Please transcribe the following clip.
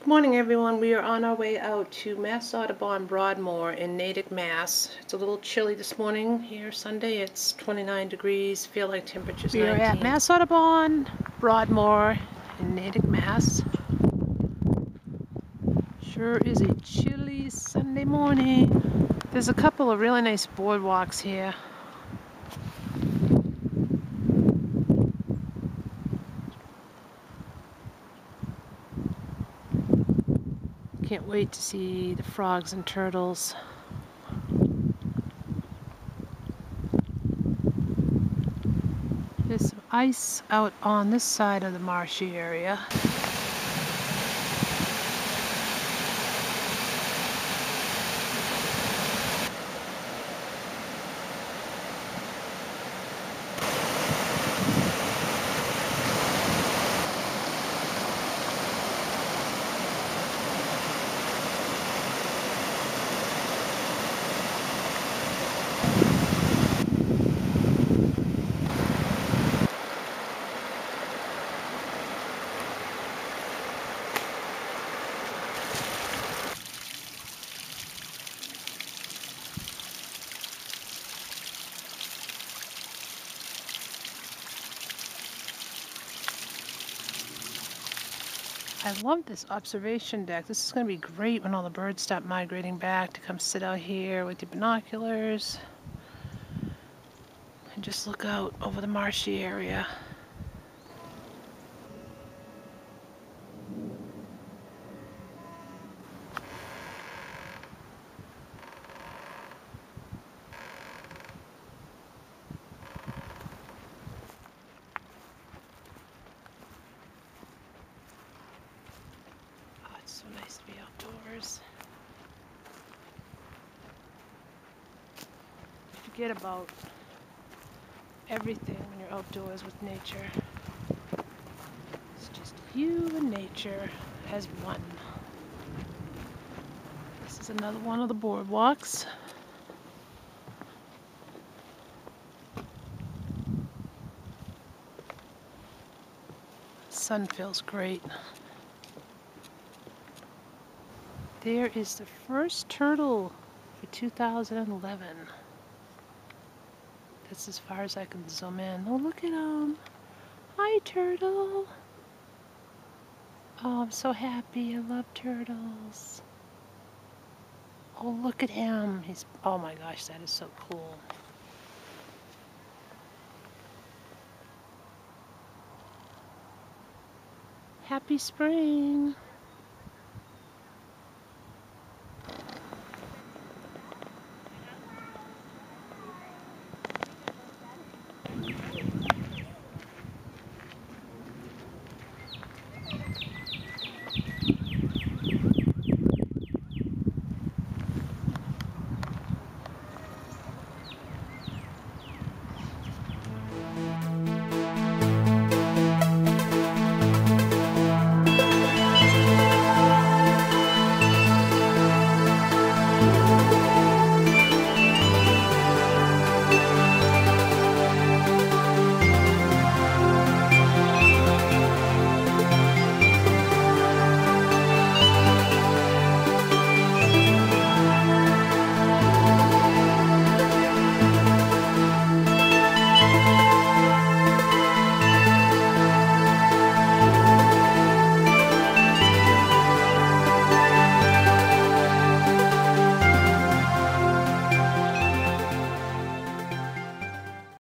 Good morning, everyone. We are on our way out to Mass Audubon Broadmoor in Natick, Mass. It's a little chilly this morning here Sunday. It's 29 degrees, feel like temperatures 19. We are at Mass Audubon Broadmoor in Natick, Mass. Sure is a chilly Sunday morning. There's a couple of really nice boardwalks here. Can't wait to see the frogs and turtles. There's some ice out on this side of the marshy area. I love this observation deck. This is going to be great when all the birds stop migrating back to come sit out here with your binoculars and just look out over the marshy area. So nice to be outdoors. You forget about everything when you're outdoors with nature. It's just you and nature as one. This is another one of the boardwalks. The sun feels great. There is the first turtle for 2011. That's as far as I can zoom in. Oh, look at him. Hi, turtle. Oh, I'm so happy. I love turtles. Oh, look at him. He's, oh my gosh, that is so cool. Happy spring.